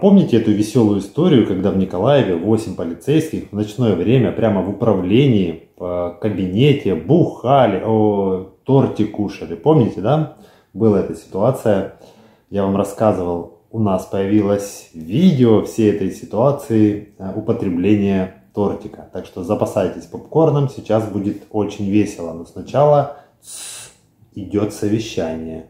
помните эту веселую историю, когда в Николаеве 8 полицейских в ночное время прямо в управлении, в кабинете бухали, торти кушали? Помните, да? Была эта ситуация, я вам рассказывал. У нас появилось видео всей этой ситуации употребления тортика. Так что запасайтесь попкорном, сейчас будет очень весело. Но сначала идет совещание.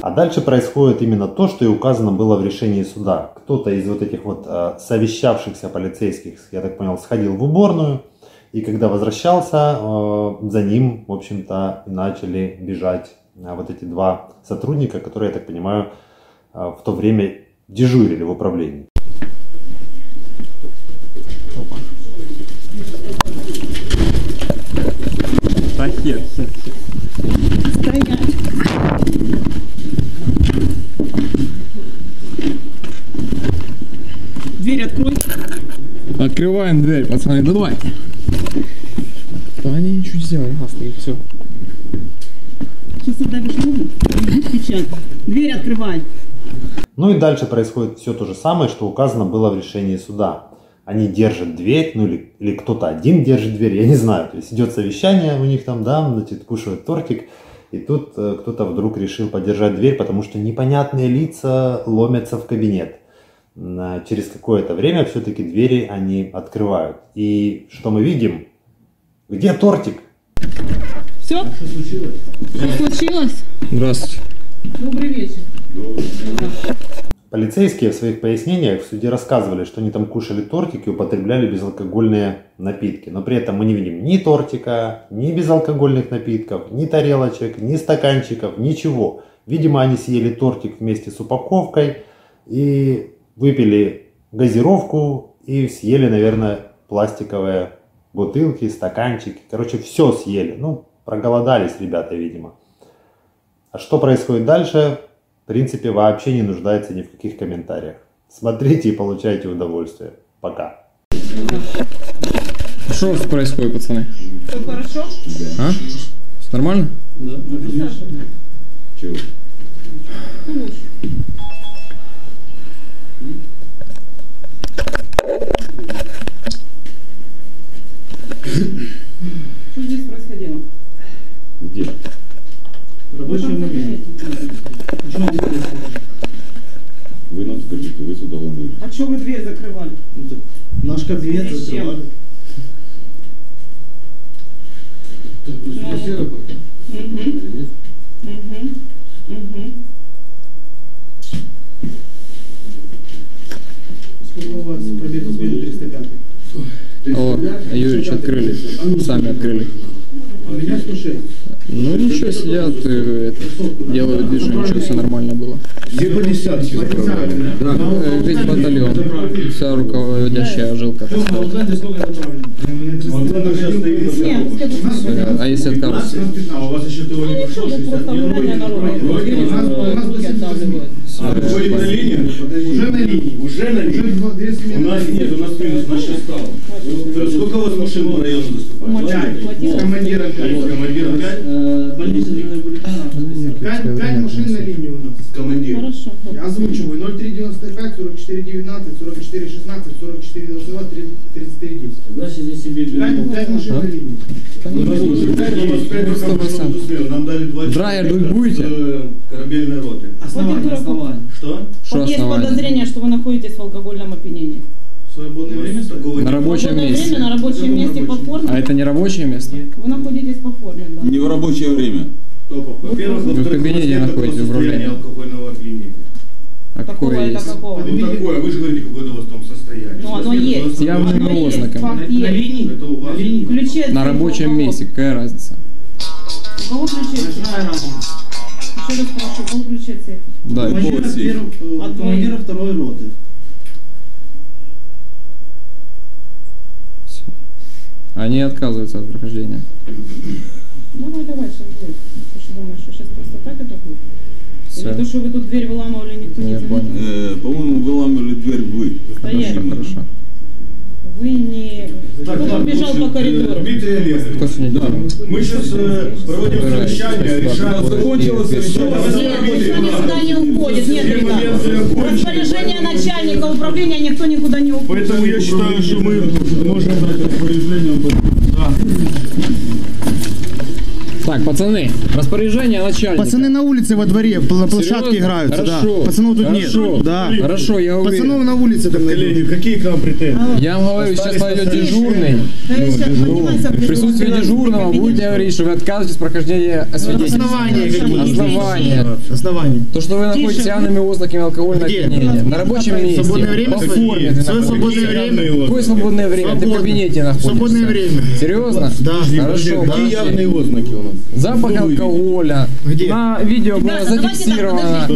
А дальше происходит именно то, что и указано было в решении суда. Кто-то из вот этих вот совещавшихся полицейских, я так понял, сходил в уборную. И когда возвращался, за ним, в общем-то, начали бежать вот эти два сотрудника, которые, я так понимаю, в то время дежурили в управлении. Дверь открой. Открываем дверь, пацаны, да давайте. Да они ничего не сделали, классные, все. Сейчас ты давишь ногу, печать. Дверь открывай. Ну и дальше происходит все то же самое, что указано было в решении суда. Они держат дверь, ну или кто-то один держит дверь, я не знаю. То есть идет совещание у них там, да, значит, кушают тортик. И тут кто-то вдруг решил подержать дверь, потому что непонятные лица ломятся в кабинет. Через какое-то время все-таки двери они открывают. И что мы видим? Где тортик? Все? А что случилось? Что случилось? Здравствуйте. Добрый вечер. Добрый вечер. Полицейские в своих пояснениях в суде рассказывали, что они там кушали тортик и употребляли безалкогольные напитки. Но при этом мы не видим ни тортика, ни безалкогольных напитков, ни тарелочек, ни стаканчиков, ничего. Видимо, они съели тортик вместе с упаковкой и выпили газировку и съели, наверное, пластиковые бутылки, стаканчики. Короче, все съели. Ну, проголодались ребята, видимо. А что происходит дальше? В принципе, вообще не нуждается ни в каких комментариях. Смотрите и получайте удовольствие. Пока. А что у вас происходит, пацаны? Все хорошо? А? Все нормально? Да. Чего? Что здесь происходило? Где? Рабочий момент. Вы нам скажите, вы сюда ломили. А что вы дверь закрывали? Наш кабинет закрывали. Так, вы спроси работу. Сколько у вас пробега сбили 305? О, Юрьевич, открыли. Сами открыли. А меня 106. Ну ничего, сидят, делают движение, что все нормально было. Где по десятке? Да, весь батальон, вся руководящая жилка. А если откажется? Уже на линии. У нас нет, у нас минус, у нас сейчас стало. Сколько у вас машин по району доступает? Командиром 5. Командиром 5? Больница Зеленая Буликана. 5 машин на линии у нас. Командир. Хорошо. Я озвучиваю. 0395, 4419, 4416, 4422, 3310. Значит, здесь себе берем. 5 машин на линии. Нам дали 20. Драйер вы будете? Корабельной роты. Основание. Что? Вот есть подозрение, что вы находитесь в алкогольном опьянении. На рабочем месте. На рабочем месте по форме. А это не рабочее место? Нет. Вы находитесь по форме, да. Не в рабочее время. Вы в кабинете находитесь, в управлении. А какое есть? Какое? Вы же говорите, какое у вас там состояние. Ну оно есть. Явными ознаками. На линии? На рабочем месте. Какая разница? У кого ключи? еще раз прошу, он включается. Да, от командира второй роты. Все. Они отказываются от прохождения. Давай, давай, сейчас будет. Ты что думаешь, что сейчас просто так это будет? Все. Или то, что вы тут дверь выламывали, никто не заметил? По-моему, выламывали дверь вы. Стояли. Хорошо. Вы не... Кто бежал по коридору? Дмитрий Олегович, да. Мы сейчас проводим совещание, решаем... Закончилось никуда не уходит, нет, ребята. Распоряжение начальника управления, никто никуда не уходит. Поэтому я считаю, что мы можем дать распоряжение... Да. Так, пацаны, распоряжение начальника. Пацаны на улице во дворе, на площадке играют. Хорошо. Да. Пацанов тут хорошо. Нет. Да. Хорошо, я уверен. Пацанов на улице там коллеги, какие к вам претензии? Я вам говорю, сейчас пойдет дежурный. В присутствии дежурного будете говорить, что вы отказываетесь от прохождения освидетельства. Основания. То, что вы находитесь явными ознаками алкогольного опьянения. На рабочем месте. Свободное время? Свое свободное время. Какое свободное время? Ты в кабинете находишься. Свободное время. Серьезно? Да. Хорошо. Какие явные ознаки у нас? Запах алкоголя. Где? На видео было зафиксировано.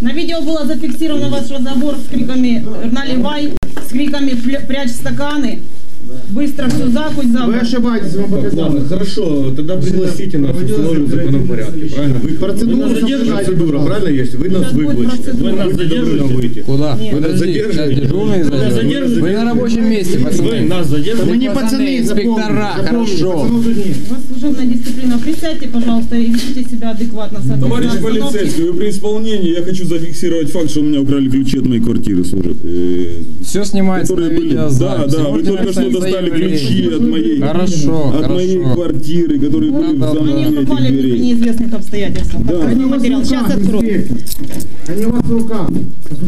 На видео было зафиксировано ваш разговор с криками «Наливай», с криками «Прячь стаканы». Быстро все закусь, закусь. Вы ошибаетесь, вам показалось. Хорошо, тогда пригласите нас в законном порядке, правильно? Вы процедуру задерживаете, правильно есть? Вы нас выплачете. Вы нас задерживаете. Куда? Вы нас задерживаете. Вы на рабочем месте, пацаны. Вы нас задерживаете. Мы не пацаны, инспектора, хорошо. У вас служебная дисциплина. Присядьте, пожалуйста, и ведите себя адекватно. Товарищ полицейский, вы при исполнении, я хочу зафиксировать факт, что у меня украли ключи от моей квартиры. Все снимается на видео. Да, да, вы только что достали ключи от моей квартиры, которые были в замке этих дверей. При неизвестных обстоятельствах. Да. Они материал. Сейчас открою. Они у вас рука.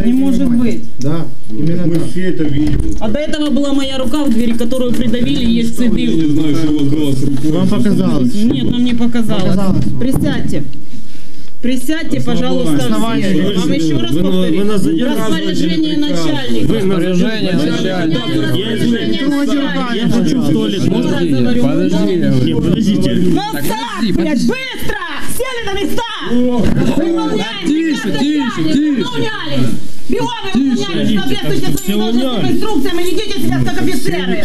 Не может быть. Да. Именно мы все это видели. А до этого была моя рука в двери, которую придавили, есть следы. Я не знаю, что у вас было с рукой. Вам показалось? Нет, нам не показалось. Присядьте. Присядьте, пожалуйста, все. Вам еще раз повторю. Распоряжение начальника. Распоряжение начальника. Я хочу в туалет. Подожди. Подождите. Вот так, блядь, быстро! Сели на места! Выполняем! Тише. Бегом выполняйте, соответствуйте своим должностным инструкциям и ведите себя как офицеры.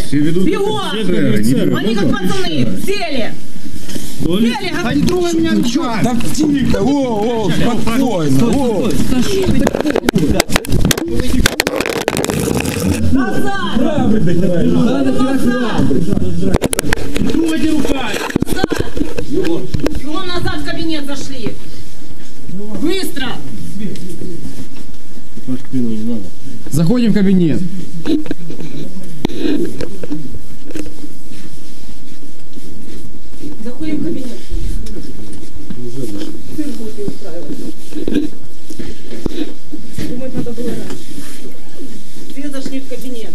Бегом! Они как пацаны, сели. Они трогают меня ничего. Так тихо, спокойно. Назад! Не трогайте руками! И он назад в кабинет зашли. Быстро! Заходим в кабинет.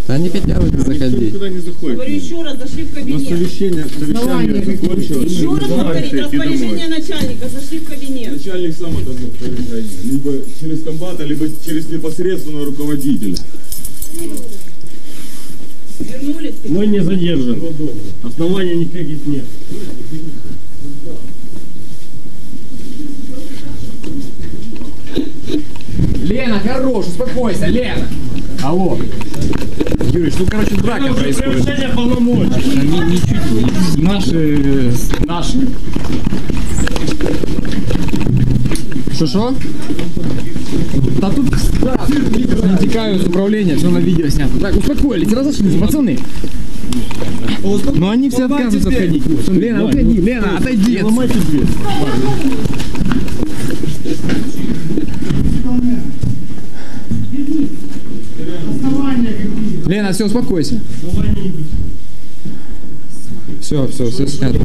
Они хотят заходить. Говорю, еще раз зашли в кабинет. Совещание закончилось. Еще раз повторить, распоряжение начальника, зашли в кабинет. Начальник сам отдал распоряжение. Либо через комбата, либо через непосредственного руководителя. Вернулись? Мы не задержаны. Оснований никаких нет. Лена, хорош, успокойся, Лена. Алло. Юрьевич, ну короче драка происходит. Наши. Шо? Да тут натекаю из управления, все на видео снято. Так, успокоились, разошлись, пацаны. Но они все отказываются отходить. Лена, отойди, Лена, отойди. Ломайте дверь. Лена, все, успокойся. Все снято.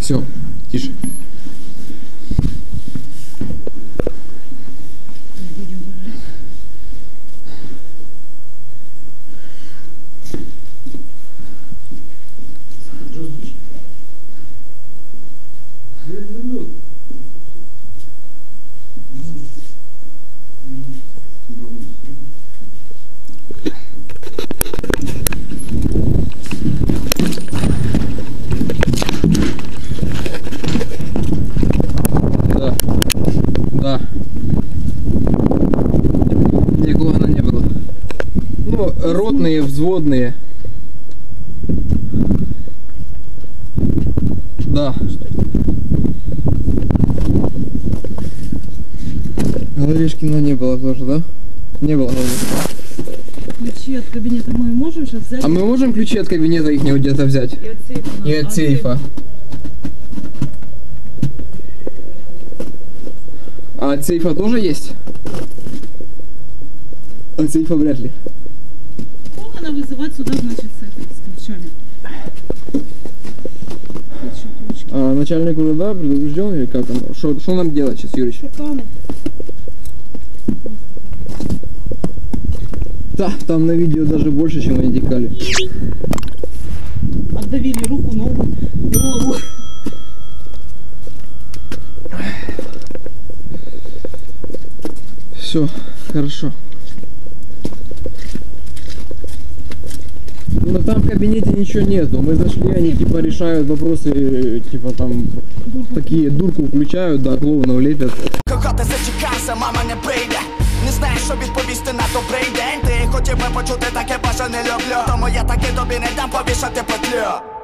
Все, тише. Редактор субтитров А.Семкин Корректор А.Егорова взводные. Да. Ларишкина не было тоже, да? Не было. Ключи от кабинета мы можем сейчас взять? А мы можем ключи от кабинета их где-то взять? И от сейфа. И от сейфа. А от сейфа тоже есть? От сейфа вряд ли. Кого вызывать сюда, значит, с ключами? А, начальник города предупрежден или как он? Что нам делать сейчас, Юрич? Шикарно. Да, там на видео даже больше, чем они дикали. Отдавили руку, ногу, голову. Все, хорошо. Но там в кабинете ничего нету. Мы зашли, они типа решают вопросы, типа там такие дурку включают, да, клоунов лепят. Не знаєш, що відповісти на добрий день. Ти хотів би почути таке, бажа не люблю. Тому я таки тобі не дам повішати петлю.